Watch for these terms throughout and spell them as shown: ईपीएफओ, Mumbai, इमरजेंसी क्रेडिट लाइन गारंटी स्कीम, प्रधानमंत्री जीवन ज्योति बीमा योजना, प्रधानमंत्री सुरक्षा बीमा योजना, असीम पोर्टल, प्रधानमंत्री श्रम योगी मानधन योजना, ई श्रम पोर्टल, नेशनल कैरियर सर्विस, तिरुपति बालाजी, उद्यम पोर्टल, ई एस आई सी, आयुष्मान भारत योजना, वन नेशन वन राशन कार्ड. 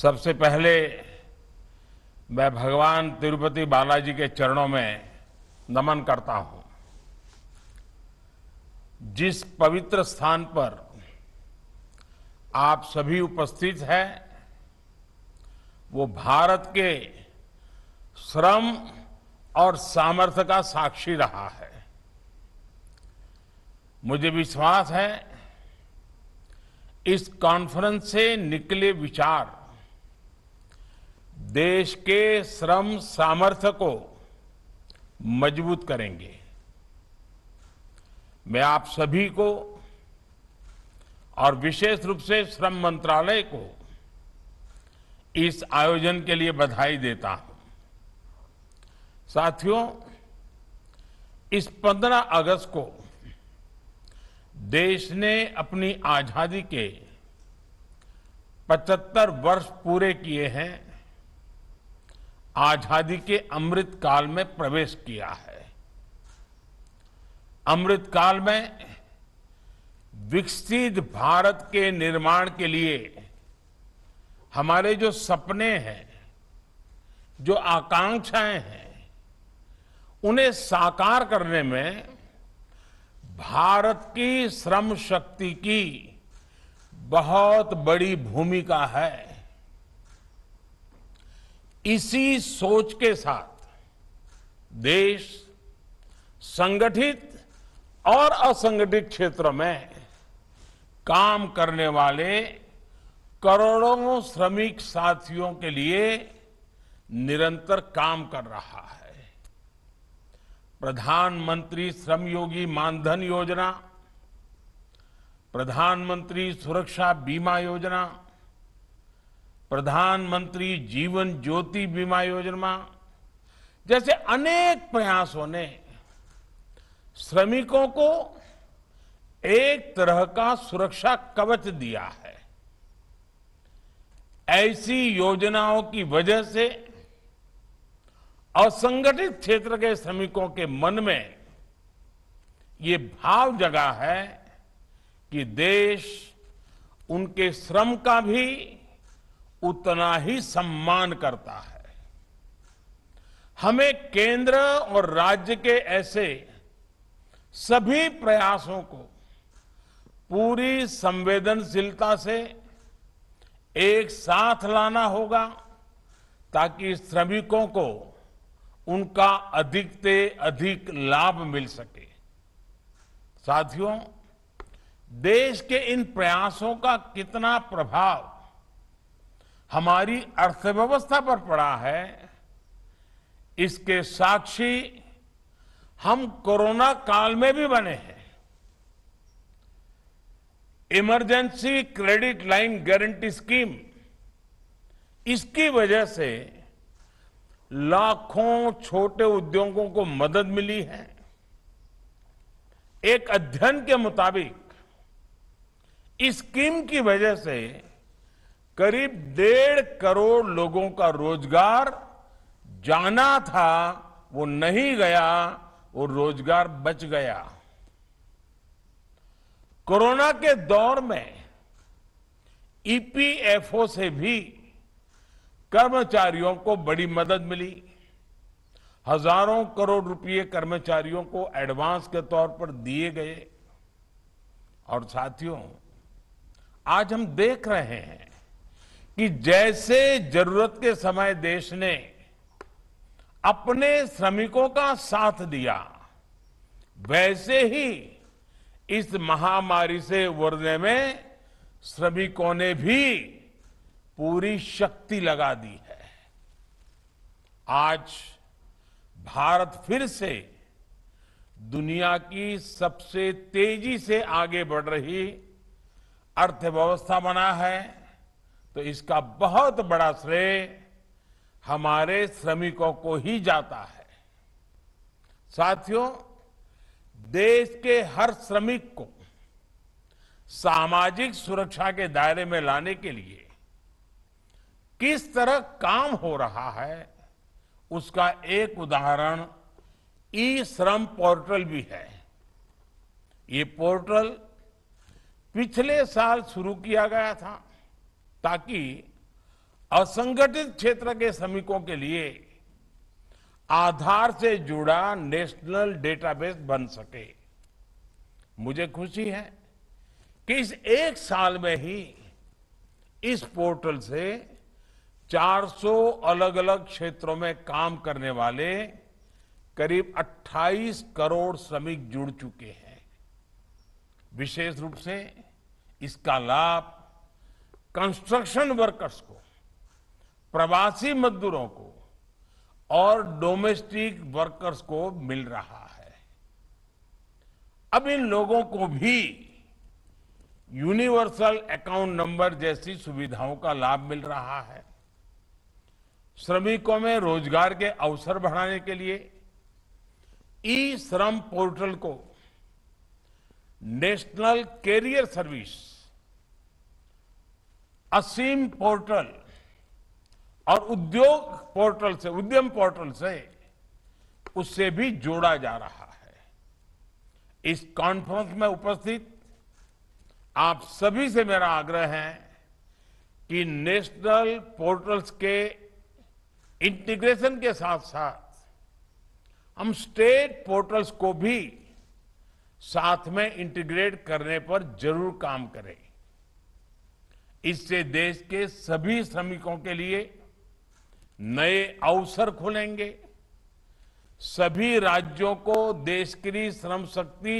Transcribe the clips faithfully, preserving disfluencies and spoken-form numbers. सबसे पहले मैं भगवान तिरुपति बालाजी के चरणों में नमन करता हूं। जिस पवित्र स्थान पर आप सभी उपस्थित हैं वो भारत के श्रम और सामर्थ्य का साक्षी रहा है। मुझे विश्वास है इस कॉन्फ्रेंस से निकले विचार देश के श्रम सामर्थ्य को मजबूत करेंगे। मैं आप सभी को और विशेष रूप से श्रम मंत्रालय को इस आयोजन के लिए बधाई देता हूं। साथियों, इस पंद्रह अगस्त को देश ने अपनी आजादी के पचहत्तर वर्ष पूरे किए हैं। आजादी के अमृत काल में प्रवेश किया है। अमृत काल में विकसित भारत के निर्माण के लिए हमारे जो सपने हैं, जो आकांक्षाएं हैं, उन्हें साकार करने में भारत की श्रम शक्ति की बहुत बड़ी भूमिका है। इसी सोच के साथ देश संगठित और असंगठित क्षेत्रों में काम करने वाले करोड़ों श्रमिक साथियों के लिए निरंतर काम कर रहा है। प्रधानमंत्री श्रम योगी मानधन योजना, प्रधानमंत्री सुरक्षा बीमा योजना, प्रधानमंत्री जीवन ज्योति बीमा योजना जैसे अनेक प्रयासों ने श्रमिकों को एक तरह का सुरक्षा कवच दिया है। ऐसी योजनाओं की वजह से असंगठित क्षेत्र के श्रमिकों के मन में ये भाव जगा है कि देश उनके श्रम का भी उतना ही सम्मान करता है। हमें केंद्र और राज्य के ऐसे सभी प्रयासों को पूरी संवेदनशीलता से एक साथ लाना होगा ताकि श्रमिकों को उनका अधिक से अधिक लाभ मिल सके। साथियों, देश के इन प्रयासों का कितना प्रभाव हमारी अर्थव्यवस्था पर पड़ा है, इसके साक्षी हम कोरोना काल में भी बने हैं। इमरजेंसी क्रेडिट लाइन गारंटी स्कीम, इसकी वजह से लाखों छोटे उद्योगों को मदद मिली है। एक अध्ययन के मुताबिक इस स्कीम की वजह से करीब डेढ़ करोड़ लोगों का रोजगार जाना था, वो नहीं गया, वो रोजगार बच गया। कोरोना के दौर में ई पी एफ ओ से भी कर्मचारियों को बड़ी मदद मिली। हजारों करोड़ रुपए कर्मचारियों को एडवांस के तौर पर दिए गए। और साथियों, आज हम देख रहे हैं कि जैसे जरूरत के समय देश ने अपने श्रमिकों का साथ दिया, वैसे ही इस महामारी से उबरने में श्रमिकों ने भी पूरी शक्ति लगा दी है। आज भारत फिर से दुनिया की सबसे तेजी से आगे बढ़ रही अर्थव्यवस्था बना है, तो इसका बहुत बड़ा श्रेय हमारे श्रमिकों को ही जाता है। साथियों, देश के हर श्रमिक को सामाजिक सुरक्षा के दायरे में लाने के लिए किस तरह काम हो रहा है, उसका एक उदाहरण ई श्रम पोर्टल भी है। ये पोर्टल पिछले साल शुरू किया गया था ताकि असंगठित क्षेत्र के श्रमिकों के लिए आधार से जुड़ा नेशनल डेटाबेस बन सके। मुझे खुशी है कि इस एक साल में ही इस पोर्टल से चार सौ अलग अलग क्षेत्रों में काम करने वाले करीब अट्ठाईस करोड़ श्रमिक जुड़ चुके हैं। विशेष रूप से इसका लाभ कंस्ट्रक्शन वर्कर्स को, प्रवासी मजदूरों को और डोमेस्टिक वर्कर्स को मिल रहा है। अब इन लोगों को भी यूनिवर्सल अकाउंट नंबर जैसी सुविधाओं का लाभ मिल रहा है। श्रमिकों में रोजगार के अवसर बढ़ाने के लिए ई श्रम पोर्टल को नेशनल कैरियर सर्विस, असीम पोर्टल और उद्योग पोर्टल से उद्यम पोर्टल से उससे भी जोड़ा जा रहा है। इस कॉन्फ्रेंस में उपस्थित आप सभी से मेरा आग्रह है कि नेशनल पोर्टल्स के इंटीग्रेशन के साथ साथ हम स्टेट पोर्टल्स को भी साथ में इंटीग्रेट करने पर जरूर काम करें। इससे देश के सभी श्रमिकों के लिए नए अवसर खुलेंगे, सभी राज्यों को देश के लिए श्रम शक्ति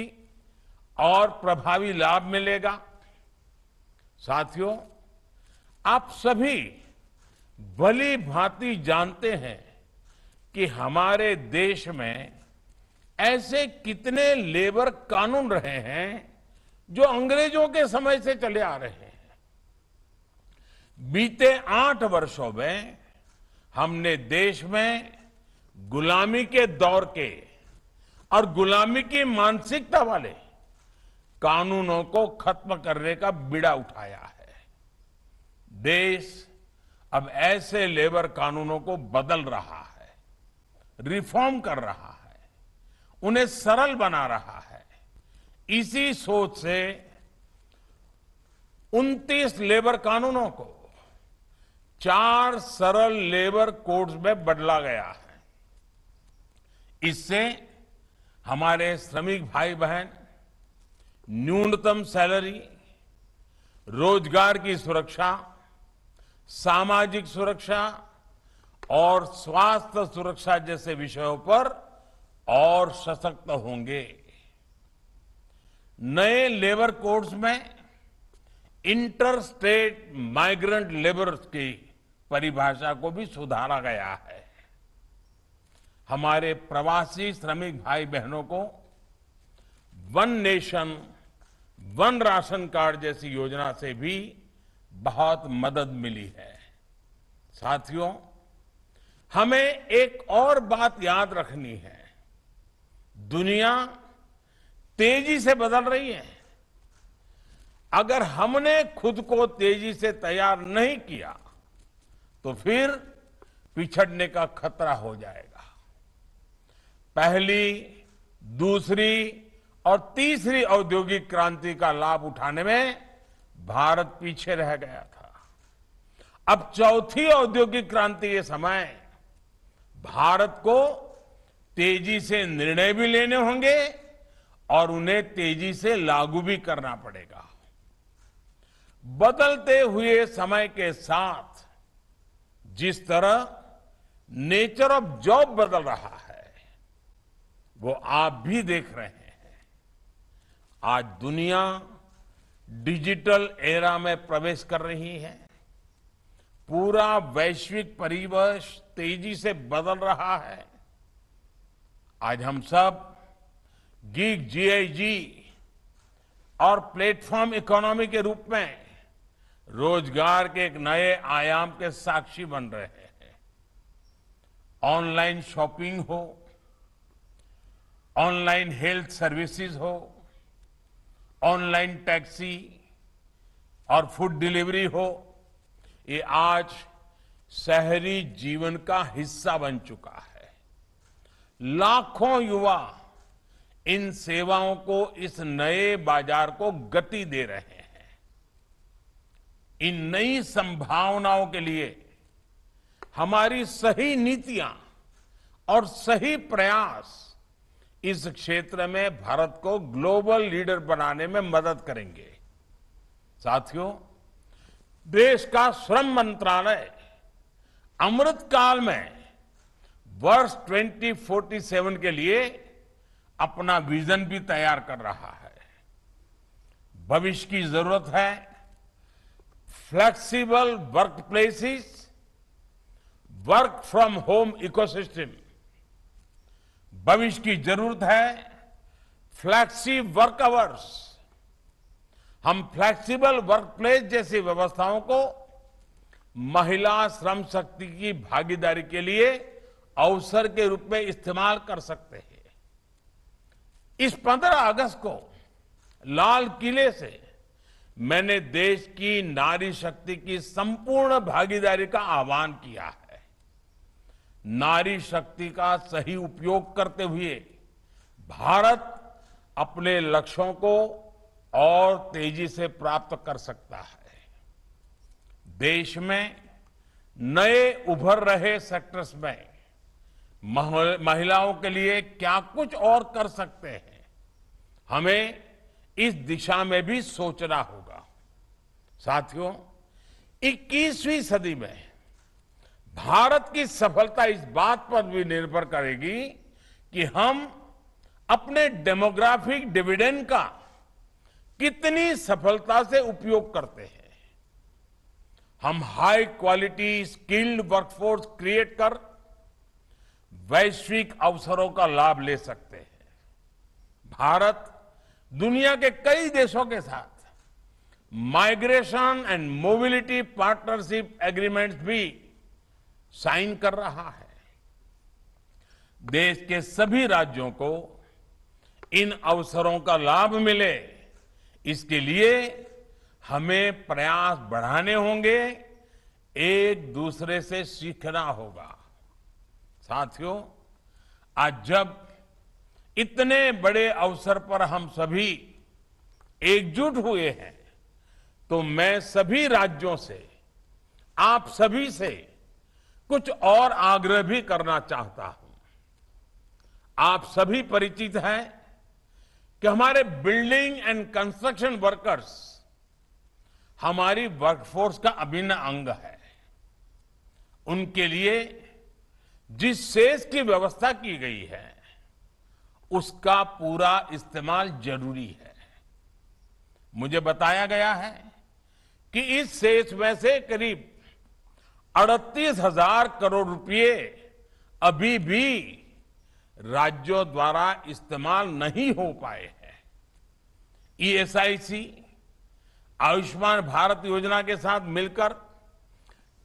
और प्रभावी लाभ मिलेगा। साथियों, आप सभी भली भांति जानते हैं कि हमारे देश में ऐसे कितने लेबर कानून रहे हैं जो अंग्रेजों के समय से चले आ रहे हैं। बीते आठ वर्षों में हमने देश में गुलामी के दौर के और गुलामी की मानसिकता वाले कानूनों को खत्म करने का बीड़ा उठाया है। देश अब ऐसे लेबर कानूनों को बदल रहा है, रिफॉर्म कर रहा है, उन्हें सरल बना रहा है। इसी सोच से उनतीस लेबर कानूनों को चार सरल लेबर कोड्स में बदला गया है। इससे हमारे श्रमिक भाई बहन न्यूनतम सैलरी, रोजगार की सुरक्षा, सामाजिक सुरक्षा और स्वास्थ्य सुरक्षा जैसे विषयों पर और सशक्त होंगे। नए लेबर कोड्स में इंटर स्टेट माइग्रेंट लेबरर्स की परिभाषा को भी सुधारा गया है। हमारे प्रवासी श्रमिक भाई बहनों को वन नेशन वन राशन कार्ड जैसी योजना से भी बहुत मदद मिली है। साथियों, हमें एक और बात याद रखनी है। दुनिया तेजी से बदल रही है। अगर हमने खुद को तेजी से तैयार नहीं किया तो फिर पिछड़ने का खतरा हो जाएगा। पहली, दूसरी और तीसरी औद्योगिक क्रांति का लाभ उठाने में भारत पीछे रह गया था। अब चौथी औद्योगिक क्रांति के समय भारत को तेजी से निर्णय भी लेने होंगे और उन्हें तेजी से लागू भी करना पड़ेगा। बदलते हुए समय के साथ जिस तरह नेचर ऑफ जॉब बदल रहा है, वो आप भी देख रहे हैं। आज दुनिया डिजिटल एरा में प्रवेश कर रही है। पूरा वैश्विक परिवेश तेजी से बदल रहा है। आज हम सब गीग जीआईजी और प्लेटफॉर्म इकोनॉमी के रूप में रोजगार के एक नए आयाम के साक्षी बन रहे हैं। ऑनलाइन शॉपिंग हो, ऑनलाइन हेल्थ सर्विसेज हो, ऑनलाइन टैक्सी और फूड डिलीवरी हो, ये आज शहरी जीवन का हिस्सा बन चुका है। लाखों युवा इन सेवाओं को, इस नए बाजार को गति दे रहे हैं। इन नई संभावनाओं के लिए हमारी सही नीतियां और सही प्रयास इस क्षेत्र में भारत को ग्लोबल लीडर बनाने में मदद करेंगे। साथियों, देश का श्रम मंत्रालय अमृतकाल में वर्ष दो हज़ार सैंतालीस के लिए अपना विजन भी तैयार कर रहा है। भविष्य की जरूरत है flexible work places, work from home ecosystem. भविष्य की जरूरत है फ्लेक्सी वर्क आवर्स। हम फ्लेक्सिबल वर्क प्लेस जैसी व्यवस्थाओं को महिला श्रम शक्ति की भागीदारी के लिए अवसर के रूप में इस्तेमाल कर सकते हैं। इस पंद्रह अगस्त को लाल किले से मैंने देश की नारी शक्ति की संपूर्ण भागीदारी का आह्वान किया है। नारी शक्ति का सही उपयोग करते हुए भारत अपने लक्ष्यों को और तेजी से प्राप्त कर सकता है। देश में नए उभर रहे सेक्टर्स में महिलाओं के लिए क्या कुछ और कर सकते हैं, हमें इस दिशा में भी सोचना होगा। साथियों, इक्कीसवीं सदी में भारत की सफलता इस बात पर भी निर्भर करेगी कि हम अपने डेमोग्राफिक डिविडेंड का कितनी सफलता से उपयोग करते हैं। हम high quality skilled workforce create कर वैश्विक अवसरों का लाभ ले सकते हैं। भारत दुनिया के कई देशों के साथ migration and mobility partnership agreements भी साइन कर रहा है। देश के सभी राज्यों को इन अवसरों का लाभ मिले, इसके लिए हमें प्रयास बढ़ाने होंगे, एक दूसरे से सीखना होगा। साथियों, आज जब इतने बड़े अवसर पर हम सभी एकजुट हुए हैं, तो मैं सभी राज्यों से, आप सभी से कुछ और आग्रह भी करना चाहता हूं। आप सभी परिचित हैं कि हमारे बिल्डिंग एंड कंस्ट्रक्शन वर्कर्स हमारी वर्कफोर्स का अभिन्न अंग है। उनके लिए जिस सेस की व्यवस्था की गई है, उसका पूरा इस्तेमाल जरूरी है। मुझे बताया गया है कि इस सेस में से करीब अड़तीस हजार करोड़ रुपए अभी भी राज्यों द्वारा इस्तेमाल नहीं हो पाए हैं। ई एस आई सी, आयुष्मान भारत योजना के साथ मिलकर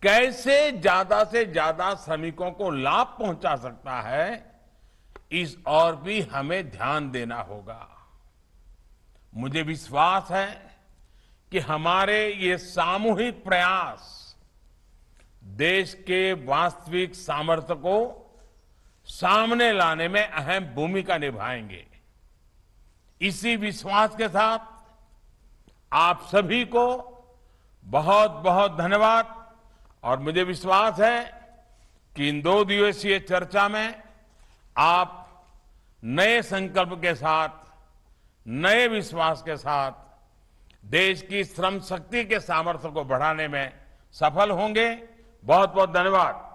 कैसे ज्यादा से ज्यादा श्रमिकों को लाभ पहुंचा सकता है, इस ओर भी हमें ध्यान देना होगा। मुझे विश्वास है कि हमारे ये सामूहिक प्रयास देश के वास्तविक सामर्थ्य को सामने लाने में अहम भूमिका निभाएंगे। इसी विश्वास के साथ आप सभी को बहुत बहुत धन्यवाद, और मुझे विश्वास है कि इन दो दिवसीय चर्चा में आप नए संकल्प के साथ, नए विश्वास के साथ देश की श्रम शक्ति के सामर्थ्य को बढ़ाने में सफल होंगे। बहुत बहुत धन्यवाद।